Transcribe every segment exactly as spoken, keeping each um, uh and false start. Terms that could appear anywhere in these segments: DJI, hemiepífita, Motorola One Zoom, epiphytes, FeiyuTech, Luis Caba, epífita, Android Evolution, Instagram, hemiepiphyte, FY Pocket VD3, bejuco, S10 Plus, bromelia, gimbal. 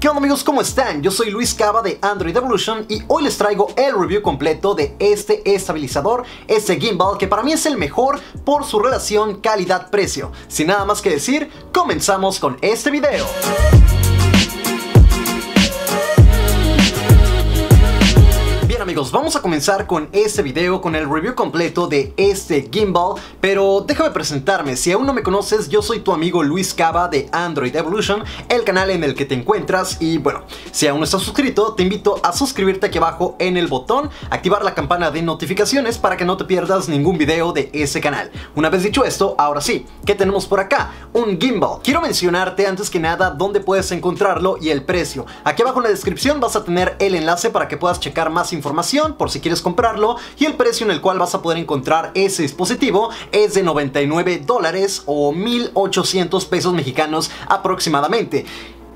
¿Qué onda amigos? ¿Cómo están? Yo soy Luis Caba de Android Evolution y hoy les traigo el review completo de este estabilizador, este gimbal que para mí es el mejor por su relación calidad-precio. Sin nada más que decir, comenzamos con este video. Amigos, vamos a comenzar con este video con el review completo de este gimbal, pero déjame presentarme. Si aún no me conoces, yo soy tu amigo Luis Caba de Android Evolution, el canal en el que te encuentras. Y bueno, si aún no estás suscrito, te invito a suscribirte aquí abajo en el botón, activar la campana de notificaciones para que no te pierdas ningún video de ese canal. Una vez dicho esto, ahora sí, ¿qué tenemos por acá? Un gimbal. Quiero mencionarte antes que nada dónde puedes encontrarlo y el precio. Aquí abajo en la descripción vas a tener el enlace para que puedas checar más información por si quieres comprarlo, y el precio en el cual vas a poder encontrar ese dispositivo es de noventa y nueve dólares o mil ochocientos pesos mexicanos aproximadamente.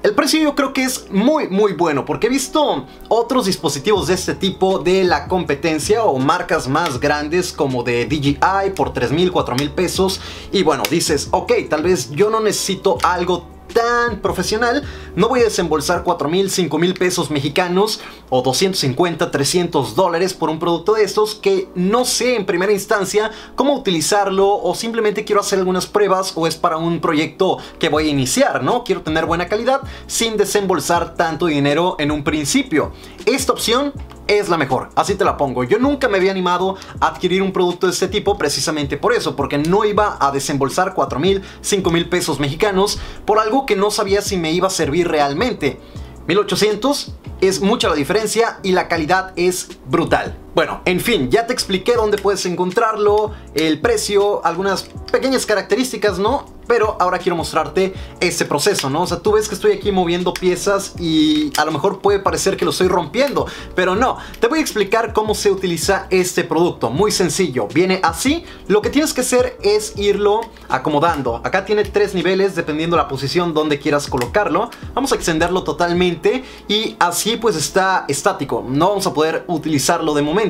El precio yo creo que es muy muy bueno, porque he visto otros dispositivos de este tipo de la competencia o marcas más grandes como de D J I por tres mil, cuatro mil pesos, y bueno, dices, ok, tal vez yo no necesito algo tan profesional, no voy a desembolsar cuatro mil, cinco mil pesos mexicanos o doscientos cincuenta, trescientos dólares por un producto de estos que no sé en primera instancia cómo utilizarlo, o simplemente quiero hacer algunas pruebas, o es para un proyecto que voy a iniciar, ¿no? Quiero tener buena calidad sin desembolsar tanto dinero en un principio. Esta opción es la mejor, así te la pongo. Yo nunca me había animado a adquirir un producto de este tipo precisamente por eso, porque no iba a desembolsar cuatro mil, cinco mil pesos mexicanos por algo que no sabía si me iba a servir realmente. mil ochocientos es mucha la diferencia y la calidad es brutal. Bueno, en fin, ya te expliqué dónde puedes encontrarlo, el precio, algunas pequeñas características, ¿no? Pero ahora quiero mostrarte este proceso, ¿no? O sea, tú ves que estoy aquí moviendo piezas y a lo mejor puede parecer que lo estoy rompiendo, pero no. Te voy a explicar cómo se utiliza este producto. Muy sencillo, viene así. Lo que tienes que hacer es irlo acomodando. Acá tiene tres niveles dependiendo la posición donde quieras colocarlo. Vamos a extenderlo totalmente y así pues está estático. No vamos a poder utilizarlo de momento.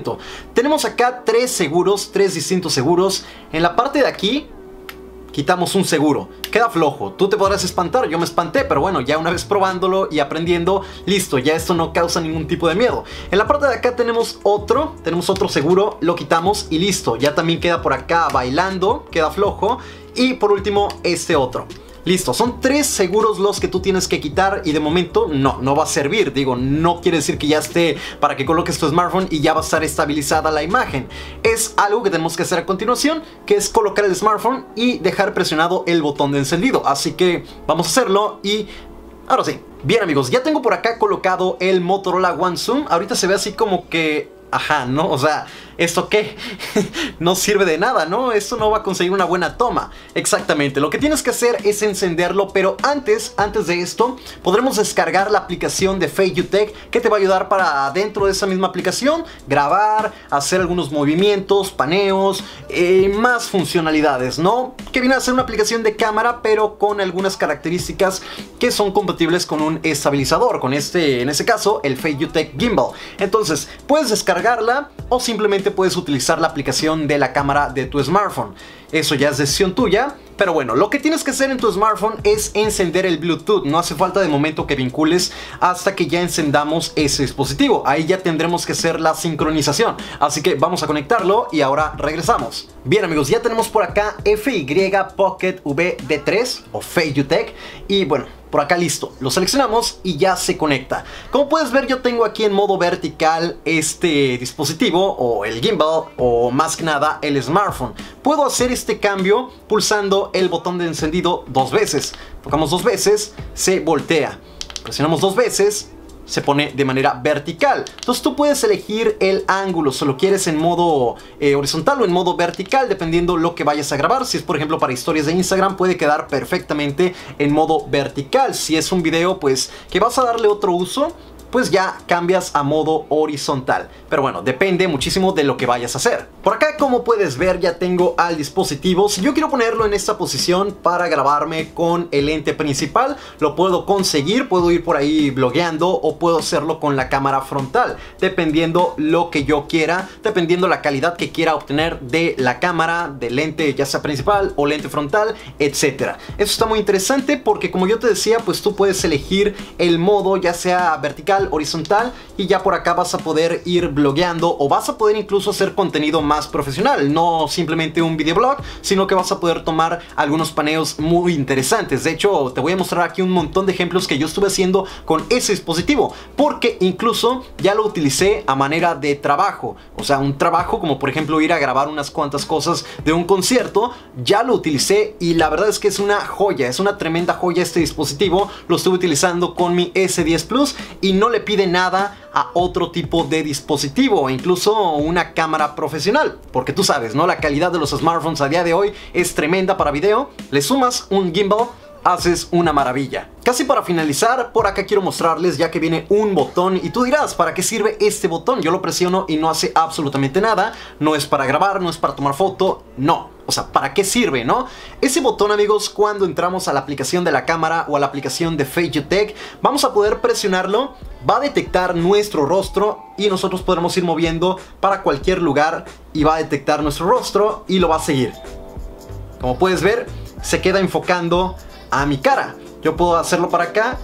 Tenemos acá tres seguros, tres distintos seguros. En la parte de aquí quitamos un seguro, queda flojo. Tú te podrás espantar, yo me espanté, pero bueno, ya una vez probándolo y aprendiendo, listo, ya esto no causa ningún tipo de miedo. En la parte de acá tenemos otro, tenemos otro seguro, lo quitamos y listo, ya también queda por acá bailando, queda flojo. Y por último este otro. Listo, son tres seguros los que tú tienes que quitar y de momento no, no va a servir. Digo, no quiere decir que ya esté para que coloques tu smartphone y ya va a estar estabilizada la imagen. Es algo que tenemos que hacer a continuación, que es colocar el smartphone y dejar presionado el botón de encendido. Así que vamos a hacerlo y ahora sí. Bien amigos, ya tengo por acá colocado el Motorola One Zoom. Ahorita se ve así como que... ajá, ¿no? O sea, ¿esto qué? No sirve de nada, ¿no? Esto no va a conseguir una buena toma. Exactamente, lo que tienes que hacer es encenderlo, pero antes, antes de esto, podremos descargar la aplicación de FeiyuTech, que te va a ayudar para dentro de esa misma aplicación grabar, hacer algunos movimientos, paneos, eh, más funcionalidades, ¿no? Que viene a ser una aplicación de cámara, pero con algunas características que son compatibles con un estabilizador, con este, en este caso, el FeiyuTech Gimbal. Entonces, puedes descargar o simplemente puedes utilizar la aplicación de la cámara de tu smartphone. Eso ya es decisión tuya, pero bueno, lo que tienes que hacer en tu smartphone es encender el Bluetooth. No hace falta de momento que vincules hasta que ya encendamos ese dispositivo. Ahí ya tendremos que hacer la sincronización. Así que vamos a conectarlo y ahora regresamos. Bien amigos, ya tenemos por acá F Y Pocket V D tres o FeiyuTech y bueno, por acá listo, lo seleccionamos y ya se conecta. Como puedes ver, yo tengo aquí en modo vertical este dispositivo o el gimbal o más que nada el smartphone. Puedo hacer este cambio pulsando el botón de encendido dos veces. Tocamos dos veces, se voltea. Presionamos dos veces, se pone de manera vertical. Entonces tú puedes elegir el ángulo, si lo quieres en modo eh, horizontal o en modo vertical, dependiendo lo que vayas a grabar. Si es por ejemplo para historias de Instagram, puede quedar perfectamente en modo vertical. Si es un video pues que vas a darle otro uso, pues ya cambias a modo horizontal. Pero bueno, depende muchísimo de lo que vayas a hacer. Por acá, como puedes ver, ya tengo al dispositivo. Si yo quiero ponerlo en esta posición para grabarme con el lente principal, lo puedo conseguir, puedo ir por ahí blogueando o puedo hacerlo con la cámara frontal, dependiendo lo que yo quiera, dependiendo la calidad que quiera obtener de la cámara, del lente ya sea principal o lente frontal, etcétera. Eso está muy interesante porque, como yo te decía, pues tú puedes elegir el modo ya sea vertical, horizontal, y ya por acá vas a poder ir blogueando o vas a poder incluso hacer contenido más Más profesional, no simplemente un videoblog, sino que vas a poder tomar algunos paneos muy interesantes. De hecho, te voy a mostrar aquí un montón de ejemplos que yo estuve haciendo con ese dispositivo, porque incluso ya lo utilicé a manera de trabajo. O sea, un trabajo como por ejemplo ir a grabar unas cuantas cosas de un concierto, ya lo utilicé y la verdad es que es una joya, es una tremenda joya este dispositivo. Lo estuve utilizando con mi S diez Plus y no le pide nada a otro tipo de dispositivo, incluso una cámara profesional. Porque tú sabes, ¿no? La calidad de los smartphones a día de hoy es tremenda para video. Le sumas un gimbal, haces una maravilla. Casi para finalizar, por acá quiero mostrarles ya que viene un botón y tú dirás, ¿para qué sirve este botón? Yo lo presiono y no hace absolutamente nada. No es para grabar, no es para tomar foto, no. O sea, ¿para qué sirve, no? Ese botón, amigos, cuando entramos a la aplicación de la cámara o a la aplicación de FeiyuTech, vamos a poder presionarlo, va a detectar nuestro rostro y nosotros podremos ir moviendo para cualquier lugar y va a detectar nuestro rostro y lo va a seguir. Como puedes ver, se queda enfocando a mi cara. Yo puedo hacerlo para acá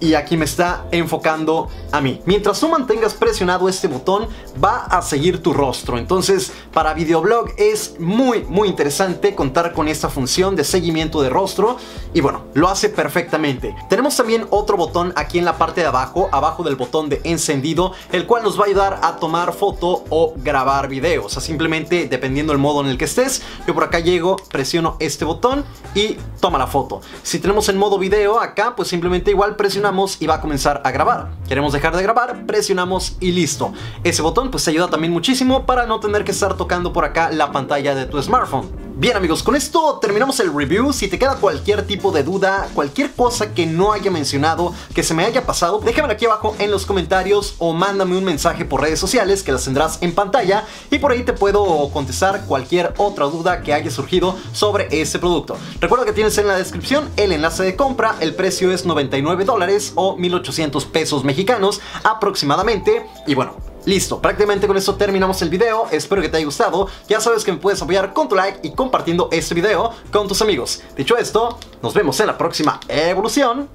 y aquí me está enfocando a mí. Mientras tú mantengas presionado este botón, va a seguir tu rostro. Entonces, para videoblog es muy, muy interesante contar con esta función de seguimiento de rostro. Y bueno, lo hace perfectamente. Tenemos también otro botón aquí en la parte de abajo, abajo del botón de encendido, el cual nos va a ayudar a tomar foto o grabar video. O sea, simplemente dependiendo del modo en el que estés. Yo por acá llego, presiono este botón y toma la foto. Si tenemos el modo video acá, pues simplemente igual presionamos y va a comenzar a grabar. Queremos dejar de grabar, presionamos y listo. Ese botón pues te ayuda también muchísimo para no tener que estar tocando por acá la pantalla de tu smartphone. Bien, amigos, con esto terminamos el review. Si te queda cualquier tipo de duda, cualquier cosa que no haya mencionado, que se me haya pasado, déjamelo aquí abajo en los comentarios o mándame un mensaje por redes sociales que las tendrás en pantalla y por ahí te puedo contestar cualquier otra duda que haya surgido sobre este producto. Recuerda que tienes en la descripción el enlace de compra, el precio es noventa y nueve dólares o mil ochocientos pesos mexicanos aproximadamente y bueno. Listo, prácticamente con esto terminamos el video, espero que te haya gustado, ya sabes que me puedes apoyar con tu like y compartiendo este video con tus amigos. Dicho esto, nos vemos en la próxima evolución.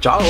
Chao.